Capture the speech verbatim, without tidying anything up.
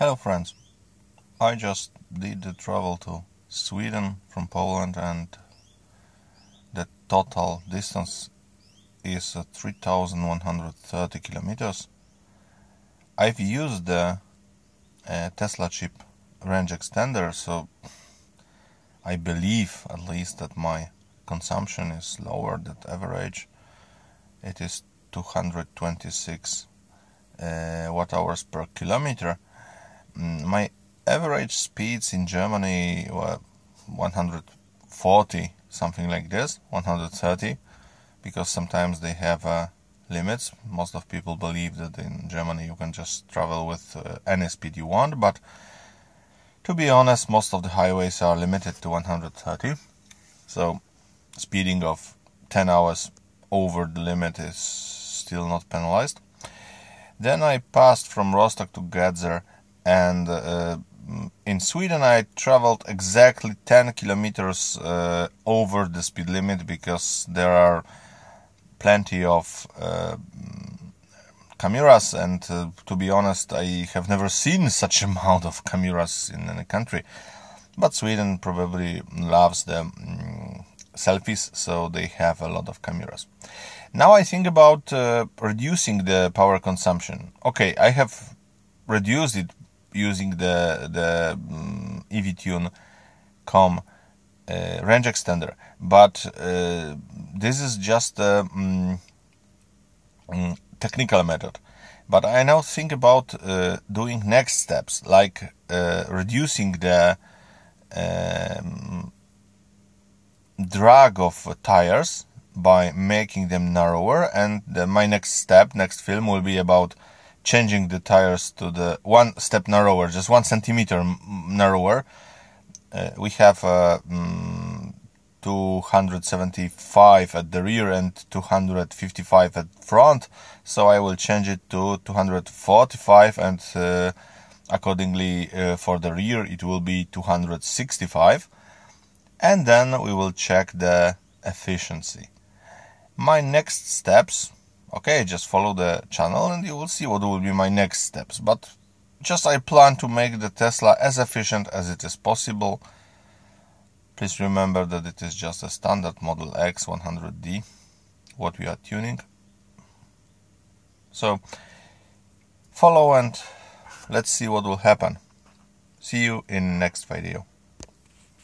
Hello friends, I just did the travel to Sweden from Poland, and the total distance is three thousand one hundred thirty kilometers. I've used the uh, Tesla chip range extender, so I believe at least that my consumption is lower than average. It is two hundred twenty-six uh, watt hours per kilometer. My average speeds in Germany were one hundred forty, something like this, one hundred thirty, because sometimes they have uh, limits. Most of people believe that in Germany you can just travel with uh, any speed you want, but to be honest, most of the highways are limited to one hundred thirty, so speeding of ten hours over the limit is still not penalized. Then I passed from Rostock to Götzer, and uh, in Sweden I traveled exactly ten kilometers uh, over the speed limit, because there are plenty of uh, cameras, and uh, to be honest, I have never seen such amount of cameras in any country. But Sweden probably loves the um, selfies, so they have a lot of cameras. Now I think about uh, reducing the power consumption. Okay, I have reduced it using the the um, EVTune com uh, range extender, but uh, this is just a um, technical method. But I now think about uh, doing next steps, like uh, reducing the um, drag of tires by making them narrower, and the, my next step, next film, will be about changing the tires to the one step narrower, just one centimeter narrower. Uh, we have uh, mm, two hundred seventy-five at the rear and two hundred fifty-five at front, so I will change it to two hundred forty-five, and uh, accordingly uh, for the rear it will be two hundred sixty-five, and then we will check the efficiency. My next steps, okay, just follow the channel and you will see what will be my next steps. But just I plan to make the Tesla as efficient as it is possible. Please remember that it is just a standard Model X one hundred D, what we are tuning. So follow and let's see what will happen. See you in next video.